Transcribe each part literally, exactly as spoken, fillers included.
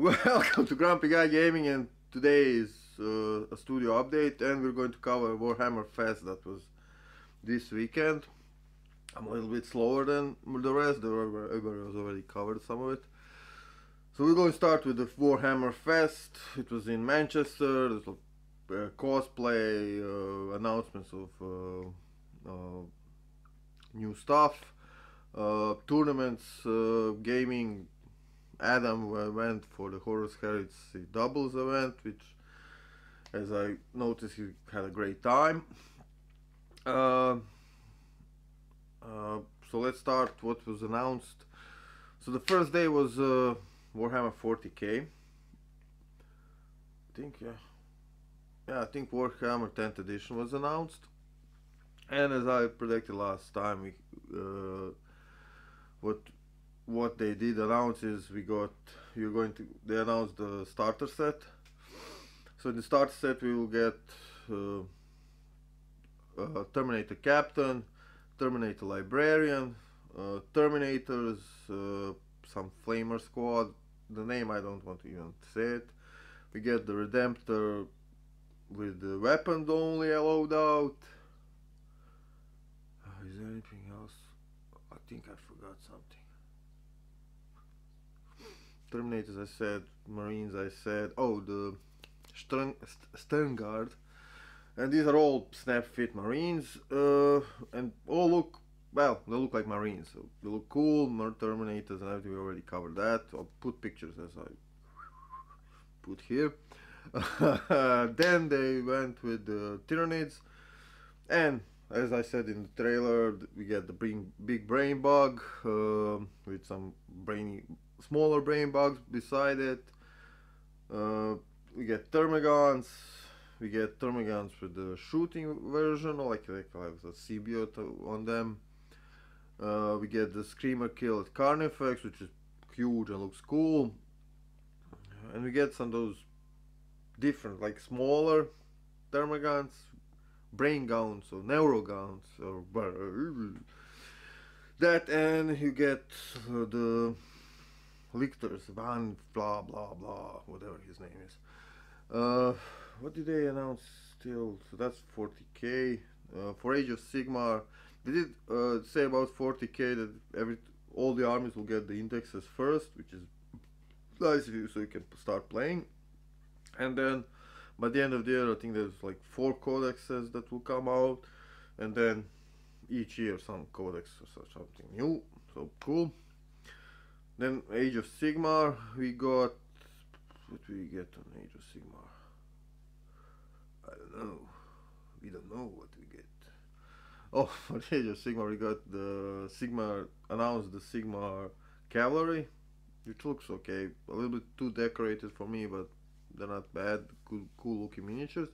Welcome to Grumpy Guy Gaming, and today is uh, a studio update, and we're going to cover Warhammer Fest that was this weekend. I'm a little bit slower than the rest, everybody has already covered some of it. So we're going to start with the Warhammer Fest. It was in Manchester. There's a uh, cosplay, uh, announcements of uh, uh, new stuff, uh, tournaments, uh, gaming. Adam went for the Horus Heresy doubles event, which, as I noticed, he had a great time. Uh, uh, so let's start what was announced. So the first day was uh, Warhammer forty K. I think, yeah, yeah, I think Warhammer tenth edition was announced. And as I predicted last time, we, uh, what. What they did announce is we got you're going to they announced the starter set. So in the starter set we will get uh, uh, Terminator Captain, Terminator Librarian, uh, Terminators, uh, some Flamer Squad. The name I don't want to even say it. We get the Redemptor with the weapons only allowed out. Oh, is there anything else? I think I forgot something. Terminators I said, Marines I said, oh the Stern, Stern Guard, and these are all snap fit Marines, uh, and all look, well, they look like Marines, so they look cool. More Terminators and everything, we already covered that. I'll put pictures as I put here. Then they went with the Tyranids, and as I said in the trailer, we get the big, big brain bug uh, with some brainy smaller brain bugs beside it. Uh, we get termagants. We get termagants with the shooting version, or like they have the C B O on them. Uh, we get the Screamer-Killer at Carnifex, which is huge and looks cool. And we get some of those different, like smaller termagants, brain gaunts or neuro gaunts, or that. And you get uh, the Lictors, Van, blah blah blah, whatever his name is. Uh, what did they announce still? So that's forty K. Uh, for Age of Sigmar, they did uh, say about forty K that every all the armies will get the indexes first, which is nice if you, so you can start playing. And then by the end of the year, I think there's like four codexes that will come out, and then each year some codex or something new. So cool. Then Age of Sigmar, we got, what do we get on Age of Sigmar? I don't know, we don't know what we get. Oh, for Age of Sigmar we got the Sigmar, announced the Sigmar Cavalry, which looks okay, a little bit too decorated for me, but they're not bad, cool, cool looking miniatures.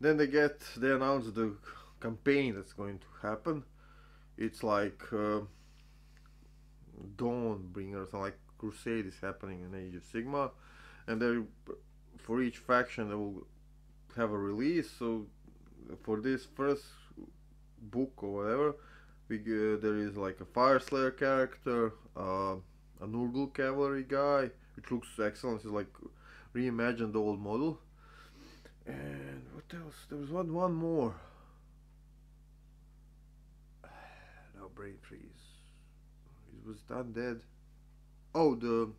Then they get, they announced the campaign that's going to happen. It's like uh, Dawnbringer, something like Crusade is happening in Age of Sigmar, and they, for each faction they will have a release. So for this first book or whatever, we uh, there is like a Fire Slayer character, uh, a Nurgle Cavalry guy, which looks excellent. It's like reimagined old model. And what else? There was one one more. No, brain freeze. Was it undead? Oh, the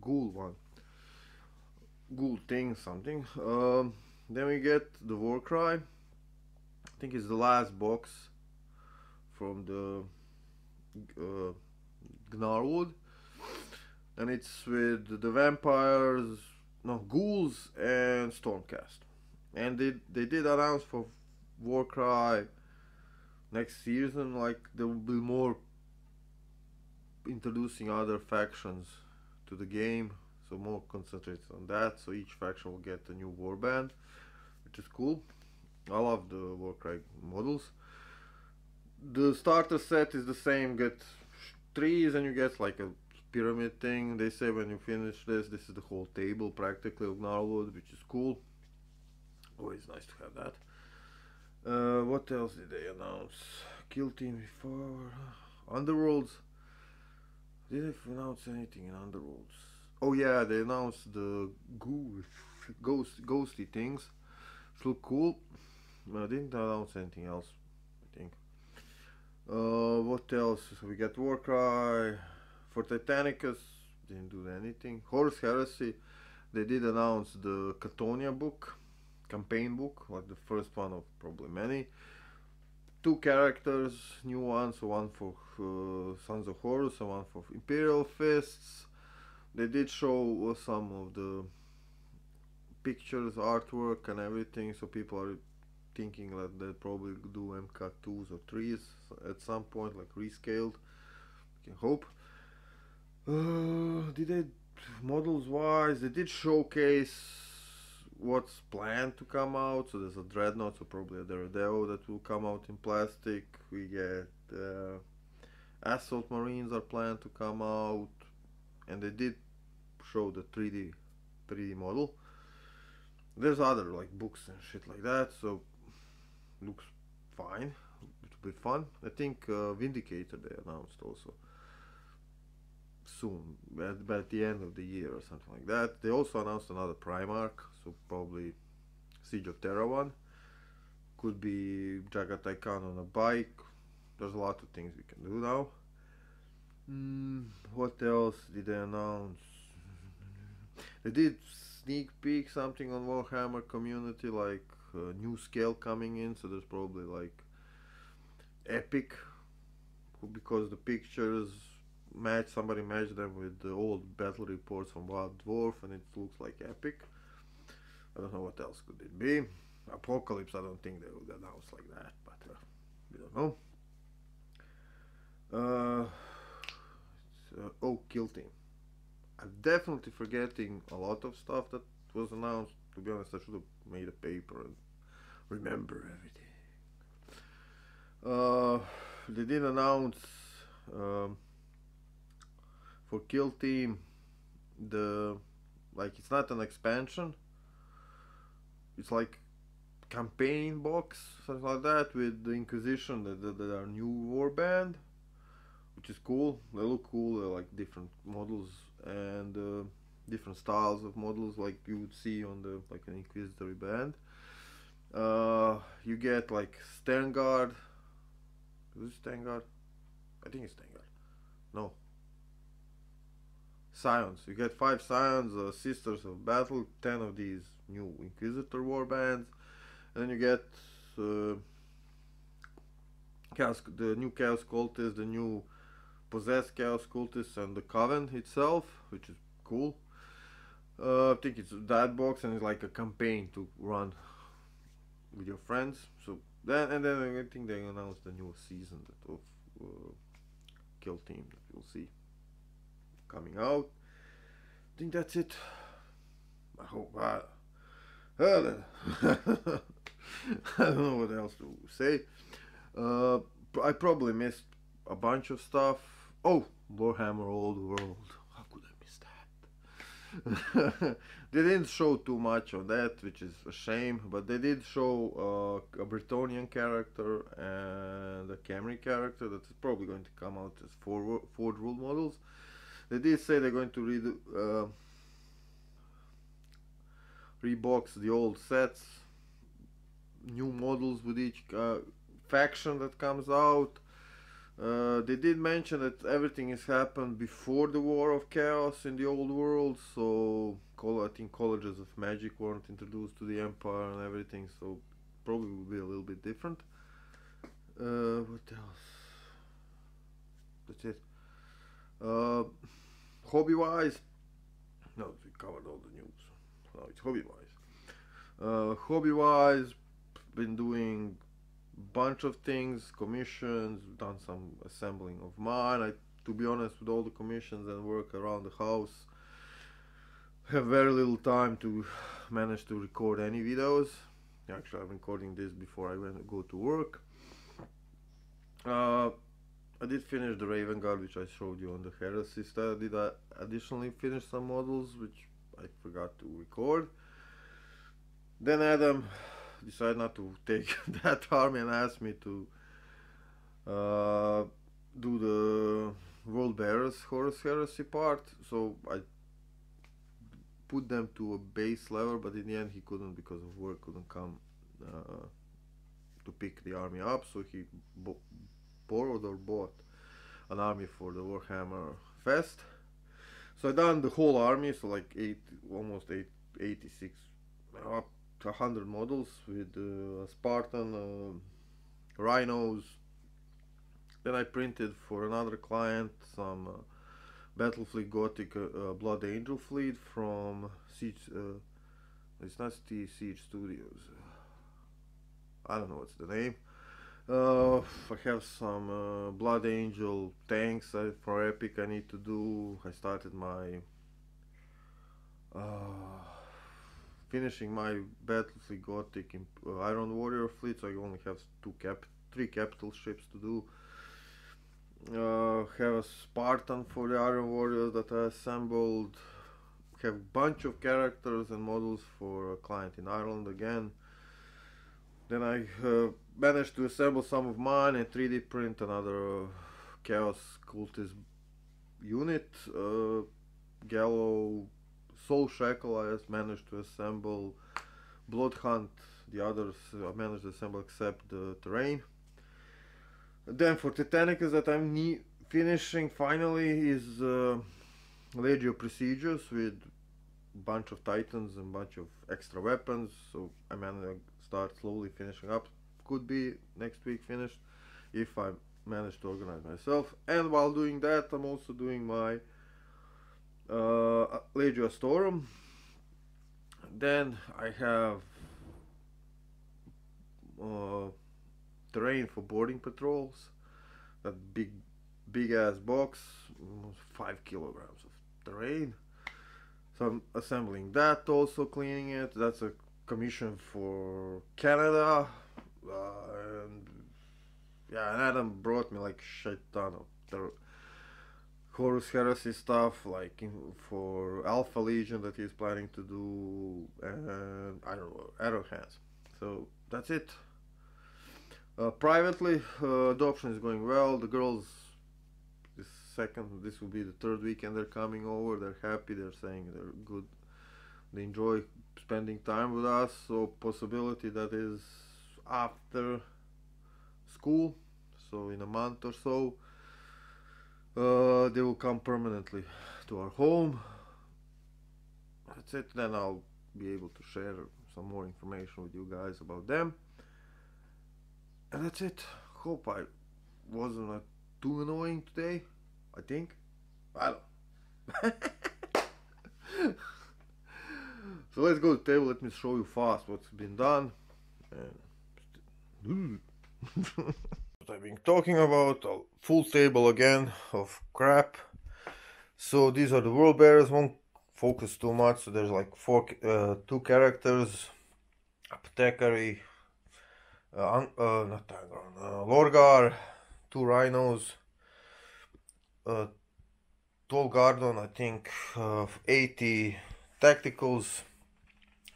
ghoul one, ghoul thing, something. Um, then we get the Warcry. I think it's the last box from the uh, Gnarlwood, and it's with the vampires, no ghouls, and Stormcast. And they they did announce for Warcry next season, like there will be more. Introducing other factions to the game, so more concentrated on that. So each faction will get a new warband, which is cool. I love the Warcry models. The starter set is the same, get trees and you get like a pyramid thing. They say when you finish this, this is the whole table practically of Gnarlwood, which is cool. Always nice to have that. Uh, what else did they announce? Kill Team before Underworlds. Did they announce anything in Underworlds? Oh yeah, they announced the ghost, ghost ghostly things. It looked cool. I didn't announce anything else, I think. Uh, what else? So we got Warcry for Titanicus. Didn't do anything. Horus Heresy. They did announce the Catonia book, campaign book, like the first one of probably many. Two characters, new ones, one for uh, Sons of Horus and one for Imperial Fists. They did show uh, some of the pictures, artwork and everything, so people are thinking that they'll probably do M K twos or threes at some point, like rescaled, we can hope. Uh, did they, models wise, they did showcase what's planned to come out. So there's a Dreadnought, so probably a Daredevil that will come out in plastic. We get uh, Assault Marines are planned to come out, and they did show the three D model. There's other like books and shit like that, so looks fine. It'll be fun. I think uh, Vindicator they announced also soon, at, at the end of the year or something like that. They also announced another Primarch, so probably Siege of Terra one. Could be Jagatai Khan on a bike. There's a lot of things we can do now. Mm, what else did they announce? They did sneak peek something on Warhammer community, like a new scale coming in, so there's probably like Epic, because the pictures match, somebody matched them with the old battle reports from Wild Dwarf, and it looks like Epic. I don't know what else could it be. Apocalypse, I don't think they would announce like that, but uh, we don't know. Uh, uh, oh, Kill Team. I'm definitely forgetting a lot of stuff that was announced. To be honest, I should have made a paper and remember everything. Uh, they did announce um, for Kill Team, the like it's not an expansion, it's like campaign box, something like that, with the Inquisition, that the, the, our new warband, which is cool. They look cool. They're like different models and uh, different styles of models, like you would see on the like an Inquisitory band. Uh, you get like Stern Guard. Is it Stern Guard? I think it's Stern Guard. No. Scions. You get five Scions, uh, Sisters of Battle, ten of these new Inquisitor warbands, and then you get uh, Chaos, the new Chaos Cultist, the new Possessed Chaos Cultists, and the Coven itself, which is cool. Uh, I think it's that box, and it's like a campaign to run with your friends. So then, and then I think they announced the new season that of uh, Kill Team that you'll see coming out. I think that's it. I hope I, I don't know what else to say. Uh, I probably missed a bunch of stuff. Oh, Warhammer Old World. How could I miss that? They didn't show too much on that, which is a shame, but they did show uh, a Bretonian character and a Camry character that's probably going to come out as four, four rule models. They did say they're going to read, uh, rebox the old sets, new models with each uh, faction that comes out. Uh, they did mention that everything has happened before the War of Chaos in the Old World, so I think colleges of magic weren't introduced to the Empire and everything, so probably will be a little bit different. Uh, what else? That's it. Uh, hobby-wise, no, we covered all the news. No, it's hobby-wise. Uh, hobby-wise, been doing bunch of things, commissions, done some assembling of mine. I, to be honest, with all the commissions and work around the house, have very little time to manage to record any videos. Actually, I'm recording this before I went to go to work. Uh, I did finish the Raven Guard, which I showed you on the Heresy side. I did uh, additionally finish some models, which I forgot to record. Then Adam decided not to take that army and asked me to uh, do the World Bearers Horus Heresy part, so I put them to a base level, but in the end he couldn't because of work, couldn't come uh, to pick the army up, so he bo borrowed or bought an army for the Warhammer Fest. So I done the whole army, so like eight, almost eight, eighty-six, up to one hundred models with uh, Spartan, uh, rhinos. Then I printed for another client some uh, Battlefleet Gothic uh, uh, Blood Angel fleet from Siege, uh, it's not Siege Studios, I don't know what's the name. Uh, I have some uh, Blood Angel tanks uh, for Epic I need to do. I started my uh, finishing my Battlefleet Gothic uh, Iron Warrior fleet, so I only have two cap three capital ships to do. Uh, have a Spartan for the Iron Warrior that I assembled. Have a bunch of characters and models for a client in Ireland again. Then I uh, managed to assemble some of mine and three D print another uh, Chaos Cultist unit. Uh, Gallo Soul Shackle I just managed to assemble. Blood Hunt, the others uh, I managed to assemble except the terrain. Then for Titanicus that I'm ne finishing finally is uh, Legio Procedures with bunch of titans and bunch of extra weapons, so I managed to start slowly finishing up. Could be next week finished if I manage to organize myself. And while doing that, I'm also doing my uh, Legio Astorum. Then I have uh, terrain for boarding patrols, that big big ass box, almost five kilograms of terrain. So I'm assembling that, also cleaning it. That's a commission for Canada, uh, and yeah, and Adam brought me like shit ton of the Horus Heresy stuff, like in, for Alpha Legion that he's planning to do, and I don't know, Arrow Hands. So that's it. Uh, privately, uh, adoption is going well. The girls, this second, this will be the third weekend they're coming over. They're happy. They're saying they're good. They enjoy spending time with us. So possibility that is after school, so in a month or so, uh, they will come permanently to our home. That's it. Then I'll be able to share some more information with you guys about them. And that's it. Hope I wasn't a too annoying today, I think. I don't. So let's go to the table. Let me show you fast what's been done. And what I've been talking about, a full table again of crap. So these are the world bearers. Won't focus too much. So there's like four, uh, two characters, apothecary, uh, uh, not Tangron, uh, Lorgar. Two rhinos, uh, tall Gardon, I think, uh, eighty tacticals,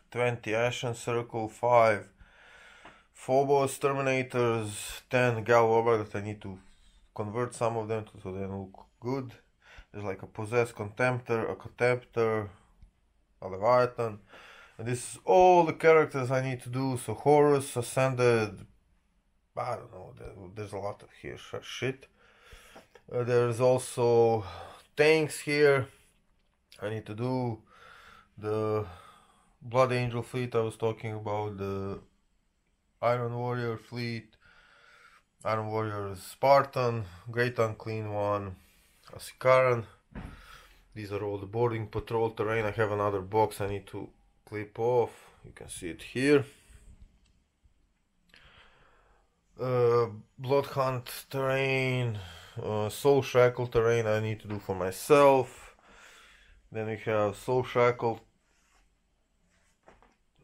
twenty Ashen Circle, five Phobos Terminators, ten Galvobra that I need to convert some of them to, so they look good. There's like a Possessed Contemptor, a Contemptor, a Leviathan, and this is all the characters I need to do. So Horus, Ascended, I don't know, there's a lot of here sh shit. Uh, there's also tanks here. I need to do the Blood Angel fleet I was talking about, the Iron Warrior fleet, Iron Warrior Spartan, Great Unclean One, Asikaran. These are all the boarding patrol terrain. I have another box I need to clip off. You can see it here. Uh, Blood Hunt terrain, uh, Soul Shackle terrain I need to do for myself. Then we have Soul Shackle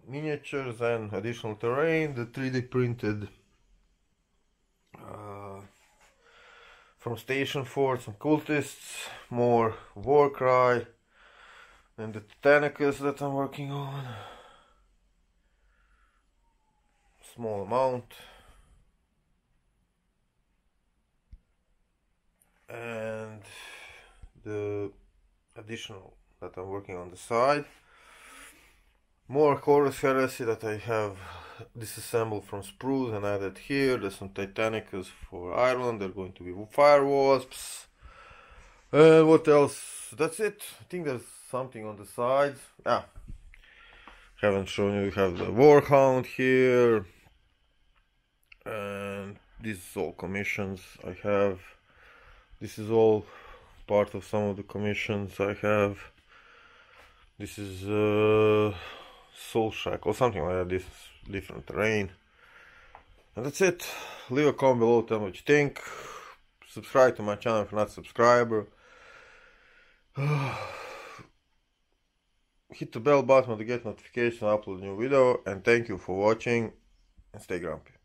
miniatures and additional terrain, the three D printed uh, from Station Forts and Cultists, more Warcry, and the Titanicus that I'm working on, small amount. And the additional that I'm working on the side. More Horus Heresy that I have disassembled from sprues and added here. There's some Titanicus for Ireland. They're going to be fire wasps. And uh, what else? That's it. I think there's something on the sides. Ah, haven't shown you. We have the Warhound here, and this is all commissions I have. This is all part of some of the commissions I have. This is uh, Soul Shackle or something like that. This is different terrain, and that's it. Leave a comment below, tell me what you think. Subscribe to my channel if you're not a subscriber. Hit the bell button to get notification, upload a new video, and thank you for watching, and stay grumpy.